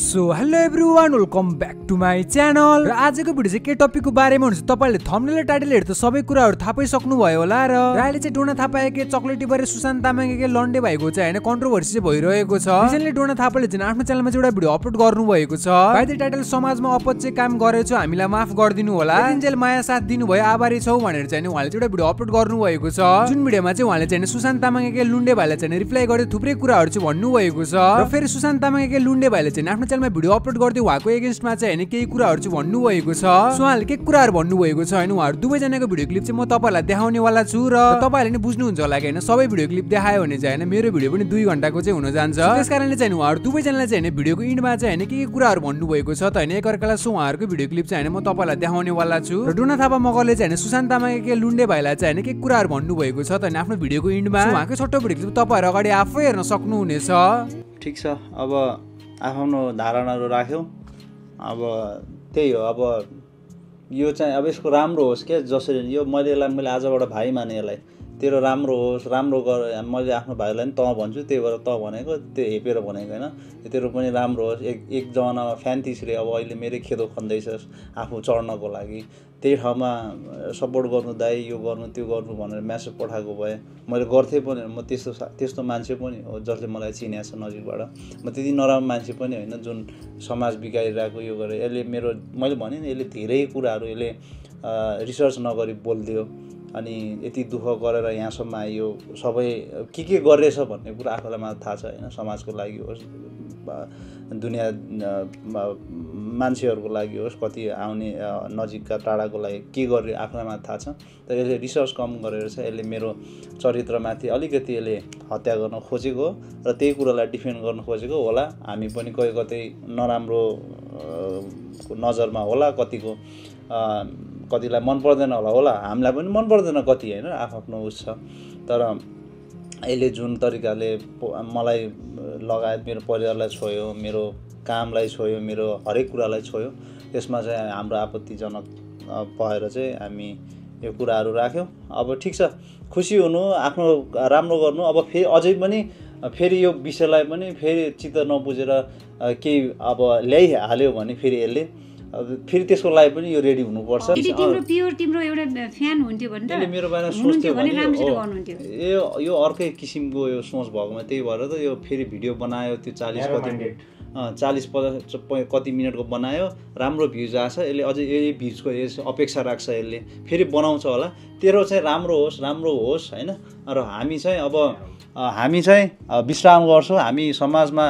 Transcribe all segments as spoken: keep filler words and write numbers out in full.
So hello everyone, welcome back to my channel. र आजको video चाहिँ के टपिकको बारेमा हुन्छ तपाईले थम्बनेल र टाइटल हेर्दा सबै कुराहरु थाहा पाइसक्नु भयो होला। र राईले चाहिँ डोना थापाएके चकलेटी बारे सुशान्त तामाङेके लन्डे भाइको चाहिँ हैन कन्ट्रोभर्सी भइरहेको छ। त्यसैले डोना थापाले चाहिँ आफ्नो च्यानलमा चाहिँ एउटा भिडियो अपलोड गर्नु भएको छ। भाइले टाइटल समाजमा अपच्चे काम गरेछ, हामीलाई माफ गर्दिनु होला, एन्जेल माया साथ दिनुभयो, आभारी छौ भनेर चाहिँ उहाँले चाहिँ एउटा भिडियो अपलोड गर्नु भएको छ। जुन भिडियोमा चाहिँ उहाँले चाहिँ सुशान्त तामाङेके लुन्डे भाइले चाहिँ रिप्लाई गर्दै थुप्रै कुराहरु चाहिँ भन्नु भएको छ। र फेरि सुशान्त तामाङेके लुन्डे भाइले चाहिँ च्यानलमा भिडियो अपलोड गर्दै उहाँको एगेन्स्टमा चाहिँ हैन केही कुराहरु चाहिँ भन्नु भएको छ। सो उहाँले के कुराहरु भन्नु भएको छ हैन उहाँहरु दुवै जनाको भिडियो क्लिप चाहिँ म तपाईहरुलाई देखाउने वाला छु। र तपाईहरुले नि बुझ्नुहुन्छ होला हैन सबै भिडियो क्लिप देखायो भने चाहिँ हैन मेरो भिडियो पनि दुई घण्टाको चाहिँ हुन जान्छ। त्यसकारणले चाहिँ उहाँहरु दुवै जनाले चाहिँ हैन भिडियोको एन्डमा चाहिँ हैन के के कुराहरु भन्नु भएको छ त हैन एकअर्कालाई सो उहाँहरुको भिडियो क्लिप चाहिँ हैन म तपाईहरुलाई देखाउने वाला छु। र डोना थापा मगरले चाहिँ हैन सुशान्त तामाङेके लुन्डे भाइलाई चाहिँ हैन के के कुराहरु भन्नु भएको छ त हैन आफ्नो भिडियोको एन्डमा। उहाँको छोटो भिडियो क्लिप तपाईहरु अगाडि आफै हेर्न सक्नुहुनेछ। ठीक छ, अब आफ्नो धारणाहरू राख्यौ। अब त्यही हो, अब यो चाहिँ अब यसको राम्रो होस् के, जसरी यो मैले यसलाई मैले आजबाट भाइ माने यसलाई, तेरो राम्रो होस्, राम्रो गर। मैले आफ्नो भाइलाई नि त भन्छु, त्यही भएर त भनेको, त्यो हेपेर भनेको हैन, तेरो पनि राम्रो होस्। एक एक जमानामा फ्यान्टिसले अब अहिले मेरै खेदो खन्दैछस् आफू चढ्नको लागि, त्यही ठाउँमा सपोर्ट गर्नु, दाइ यो गर्नु त्यो गर्नु भनेर म्यासेज पठाएको भए मैले गर्थेँ पनि। म त्यस्तो त्यस्तो मान्छे पनि हो जसले मलाई चिनेको छ नजिकबाट। म त्यति नराम्रो मान्छे पनि होइन जुन समाज बिगारिरहेको यो गरेँ। यसले मेरो मैले भने नि यसले धेरै कुराहरू यसले रिसर्च नगरी बोलिदियो, अनि यति दुःख गरेर यहाँसम्म आयो, सबै के के गरेछ भन्ने कुरा आफूलाई मात्र थाहा छ हैन। समाजको लागि होस्, दुनियाँ मान्छेहरूको लागि होस्, कति आउने नजिकका टाढाको लागि के गर्ने आफूलाई मात्र थाहा छ। तर यसले रिसर्च कम गरेर चाहिँ यसले मेरो चरित्रमाथि अलिकति यसले हत्या गर्न खोजेको हो र त्यही कुरालाई डिफेन्ड गर्न खोजेको होला। हामी पनि कतै कतै नराम्रो नजरमा होला, कतिको कतिलाई मन पर्दैन होला, होला हामीलाई पनि मन पर्दैन कति हैन, आफ्नो उस छ। तर अहिले जुन तरिकाले मलाई लगायत मेरो परिवारलाई छोयो, मेरो कामलाई छोयो, मेरो हरेक कुरालाई छोयो, त्यसमा चाहिँ हाम्रो आपत्तिजनक भएर चाहिँ हामी यो कुराहरू राख्यौँ। अब ठिक छ, खुसी हुनु, आफ्नो राम्रो गर्नु। अब फेरि अझै पनि फेरि यो विषयलाई पनि फेरि चित्त नबुझेर केही अब ल्याइहाल्यो भने फेरि यसले फेरि त्यसको लागि पनि यो रेडी हुनुपर्छ। तिम्रो प्योर तिम्रो एउटा फ्यान हुन्थ्यो भने त मेरो बारेमा सोच्थ्यो भने राम्रोसँग गर्नुहुन्थ्यो। यो यो अर्कै किसिमको यो सोच भएकोमा त्यही भएर त यो फेरि भिडियो बनायो, त्यो चालीस कति चालीस पचास कति मिनटको बनायो, राम्रो भ्युज आछ। यसले अझै यही भ्युजको यस अपेक्षा राख्छ, यसले फेरि बनाउँछ होला। तेरो चाहिँ राम्रो होस्, राम्रो होस् हैन। र हामी चाहिँ अब हामी चाहिँ विश्राम गर्छौँ, हामी समाजमा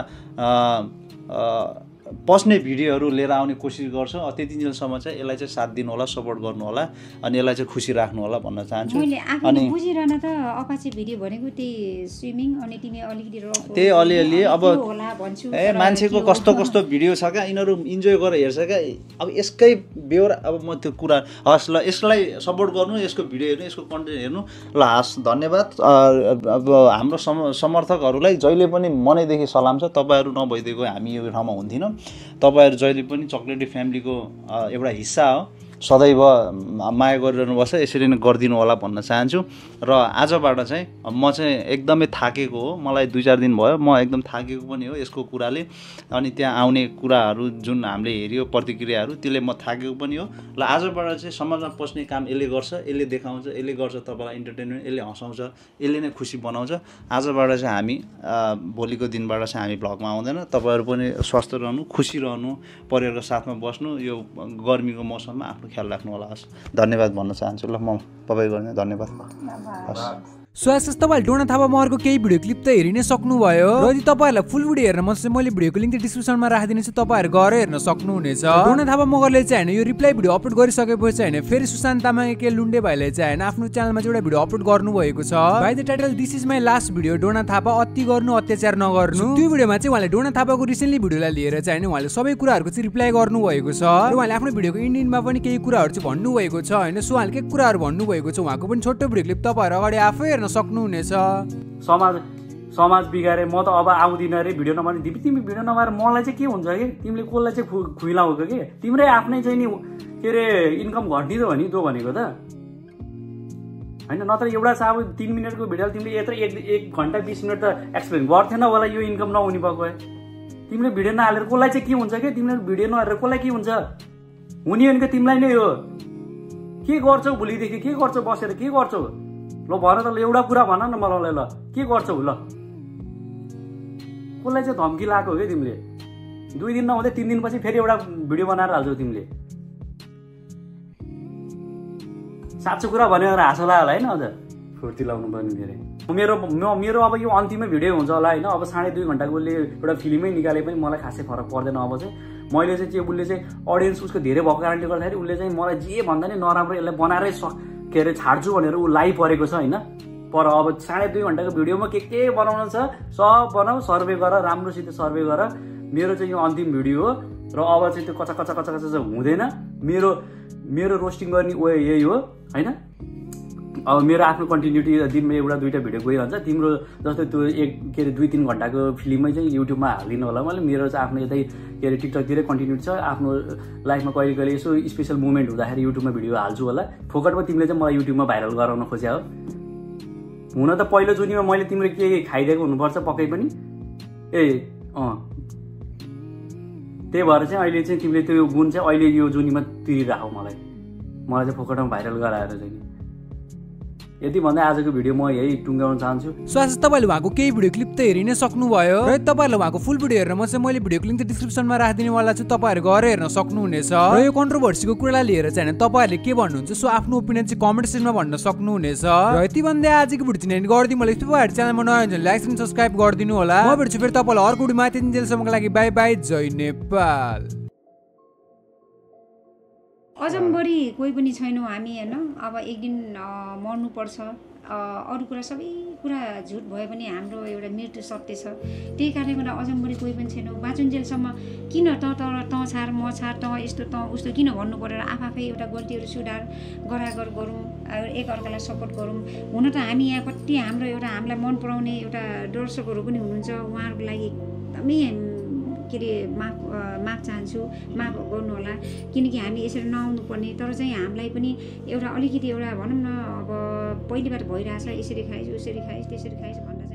पस्ने भिडियोहरू लिएर आउने कोसिस गर्छौँ। त्यति जेलसम्म चाहिँ यसलाई चाहिँ साथ दिनु होला, सपोर्ट गर्नु होला, अनि यसलाई चाहिँ खुसी राख्नु होला भन्न चाहन्छु। अनि बुझिरहन त अपाचे भिडियो भनेको त्यही स्विमिङ, अनि तिमी अलिकति रफ त्यही अलिअलि अब ए मान्छेको कस्तो कस्तो भिडियो छ क्या, यिनीहरू इन्जोय गरेर हेर्छ क्या। अब यसकै बेहोर अब म त्यो कुरा हस्, ल यसलाई सपोर्ट गर्नु, यसको भिडियो हेर्नु, यसको कन्टेन्ट हेर्नु, ल हस्। धन्यवाद। अब हाम्रो समर्थकहरूलाई जहिले पनि मनैदेखि सलाम छ। तपाईँहरू नभइदिएको हामी यो ठाउँमा हुन्थेनौँ। तपाईहरु जहिले पनि चकलेटी फ्यामिलीको एउटा हिस्सा हो, सदैव माया गरिरहनु पर्छ, यसरी नै गरिदिनु होला भन्न चाहन्छु। र आजबाट चाहिँ म चाहिँ एकदमै थाकेको हो, मलाई दुई चार दिन भयो म एकदम थाकेको पनि हो यसको कुराले। अनि त्यहाँ आउने कुराहरू जुन हामीले हेऱ्यो प्रतिक्रियाहरू, त्यसले म थाकेको पनि हो। ल आजबाट चाहिँ समाजमा पस्ने काम यसले गर्छ, यसले देखाउँछ, यसले गर्छ तपाईँलाई इन्टरटेनमेन्ट, यसले हँसाउँछ, यसले नै खुसी बनाउँछ। आजबाट चाहिँ हामी भोलिको दिनबाट चाहिँ हामी भ्लगमा आउँदैन। तपाईँहरू पनि स्वस्थ रहनु, खुसी रहनु, परिवारको साथमा बस्नु, यो गर्मीको मौसममा आफ्नो ख्याल राख्नु होला। हस्, धन्यवाद भन्न चाहन्छु। ल म तपाईँ गर्ने धन्यवाद। हस्। सो यस तपाईँले डोना थापा मगरको केही भिडियो क्लिप त हेरि नै सक्नुभयो। यदि तपाईँहरूलाई फुल भिडियो हेर्न मन छ मैले भिडियोको लिंक डिस्क्रिप्सनमा राखिदिनेछु, तपाईँहरू गएर हेर्न सक्नुहुनेछ। डोना थापा मगरले चाहिँ हैन यो रिप्लाई भिडियो अपलोड गरिसकेपछि हैन फेरि सुशान्त तामाङेके लुन्डे भाइले चाहिँ हैन आफ्नो च्यानलमा चाहिँ एउटा भिडियो अपलोड गर्नुभएको छ। भाइले title this is my last video, Dona Thapa अति गर्नु अत्याचार नगर्नु। त्यो भिडियोमा चाहिँ उहाँले डोना थापाको रिसेन्टली भिडियोलाई लिएर चाहिँ हैन उहाँले सबै कुराहरुको चाहिँ रिप्लाई गर्नुभएको छ। उहाँले आफ्नो भिडियोको इन्डिनमा पनि केही कुराहरु चाहिँ भन्नुभएको छ हैन। सो उहाँले के कुराहरु भन्नुभएको छ उहाँको पनि छोटो भिडियो क्लिप तपाईहरु अगाडि आफै हेर्न सक्नुहुनेछ। समाज समाज बिगारे म त अब आउँदिनँ रे भिडियो नमार्ने। दिपी तिमी भिडियो नमार मलाई चाहिँ के हुन्छ कि तिमीले कसलाई चाहिँ खुइलाउँछ कि तिम्रै आफ्नै चाहिँ नि के अरे इन्कम घट्ने त हो नि, त्यो भनेको त होइन। नत्र एउटा छ अब तिन मिनटको भिडियोले तिमीले यत्रो एक घन्टा बिस मिनट त एक्सप्लेन गर्थेन होला यो इन्कम नहुने भएको। तिमीले भिडियो नहालेर कोलाई चाहिँ के हुन्छ के तिमीले भिडियो नहालेर कोलाई के हुन्छ हुनी हैन के तिमीलाई नै हो के गर्छौ भोलि देखि के गर्छौ बसेर के गर्छौ ल भन त एउटा कुरा भन न मलाई ल के गर्छौ ल कोलाई चाहिँ धम्की लाको हो के तिमीले दुई दिन नहुँदै तीन दिन पछि फेरि एउटा भिडियो बनाएर हाल्छौ तिमीले साच्चै कुरा भनेर हाँसो लाग्यो हैन अझ फुर्ती लाउनु पर्ने धेरै मेरो मेरो अब यो अन्तिमै भिडियो हुन्छ होला हैन अब साढे दुई घण्टाकोले एउटा फिल्मै निकाले पनि मलाई खासै फरक पर्दैन अब चाहिँ मैले चाहिँ चेबुलले चाहिँ ऑडियन्स उसको धेरै भएको कारणले गर्दाखेरि उले चाहिँ मलाई जे भन्दा नि नराम्रो यसलाई बनाएरै के रे छाड्छु भनेर उ लाइ परेको छ हैन पर अब साढे दुई घण्टाको भिडियोमा के के बनाउन छ सब बनाऊ सर्वे गर राम्रोसित सर्वे गर मेरो चाहिँ यो अन्तिम भिडियो हो र अब चाहिँ त्यो कचा कचा कचा कचा हुँदैन मेरो मेरो रोस्टिङ गर्ने वे यही हो हैन अब मेरो आफ्नो कन्टिन्युटी दिनमा एउटा दुईटा भिडियो गइहाल्छ तिम्रो जस्तै त्यो एक के अरे दुई तीन घण्टाको फिल्मै चाहिँ युट्युबमा हालिदिनु होला मैले मेरो चाहिँ आफ्नो यतै के अरे टिकटकतिरै कन्टिन्यू छ आफ्नो लाइफमा कहिले कहिले यसो स्पेसल मोमेन्ट हुँदाखेरि युट्युबमा भिडियो हाल्छु होला फोकटमा तिमीले चाहिँ मलाई युट्युबमा भाइरल गराउन खोज्या हो हुन त पहिलो जुनीमा मैले तिम्रो के खाइदिएको हुनुपर्छ पक्कै पनि ए अँ त्यही भएर चाहिँ अहिले चाहिँ तिमीले त्यो गुण चाहिँ अहिले यो जुनीमा तिरिराखौ मलाई मलाई चाहिँ फोकटमा भाइरल गराएर चाहिँ यति भन्दै आजको भिडियो म यही टुङ्गाउन चाहन्छु। सो आज तपाईहरु भएको केही भिडियो क्लिप त हेरिनै सक्नुभयो र तपाईहरु भएको फुल भिडियो हेर्न म चाहिँ मैले भिडियोको लिंक त डिस्क्रिप्सनमा राखिदिने वाला छु तपाईहरु गएर हेर्न सक्नुहुनेछ र यो कन्ट्रोभर्सीको कुरा लिएर चाहिँ तपाईहरुले के भन्नुहुन्छ सो आफ्नो ओपिनियन चाहिँ कमेन्ट सेक्सनमा भन्न सक्नुहुनेछ र यति भन्दै आजको भिडियो चाहिँ गर्दिनु मलाई तपाईहरु च्यानलमा नयाँ हुनुहुन्छ लाइक र सब्स्क्राइब गरिदिनु होला म भेट्छु फेरि तपाईहरुलाई अर्को भिडियोमा त्यतिन्जेलसम्मको लागि बाइ बाइ जय नेपाल। अजम्बरी कोही पनि छैनौं हामी हैन अब एक दिन मर्नु पर्छ अरु कुरा सबै कुरा झुट भए पनि हाम्रो एउटा मृत्यु सत्य छ त्यही कारणले गर्दा अजम्बरी कोही पनि छैनौं बाचुन्जेलसम्म किन त तर त छार म छार त यस्तो त उस्तो किन भन्नु परेर आफै एउटा गल्तीहरु सुधार गरागर गरौँ एक अर्कालाई सपोर्ट गरौँ हुन त हामी यहाँ कति हाम्रो एउटा हामीलाई मन पराउने एउटा दर्शकहरु पनि हुनुहुन्छ उहाँहरुको लागि एकदमै के रे माफ माफ चाहन्छु माफ गर्नु होला किनकि हामी यसरी नआउनु पर्ने तर चाहिँ हामीलाई पनि एउटा अलिकति एउटा भनौं न अब पहिलेबाट भइराछ यसरी खाइस् उसरी खाइस् त्यसरी खाइस् भनेर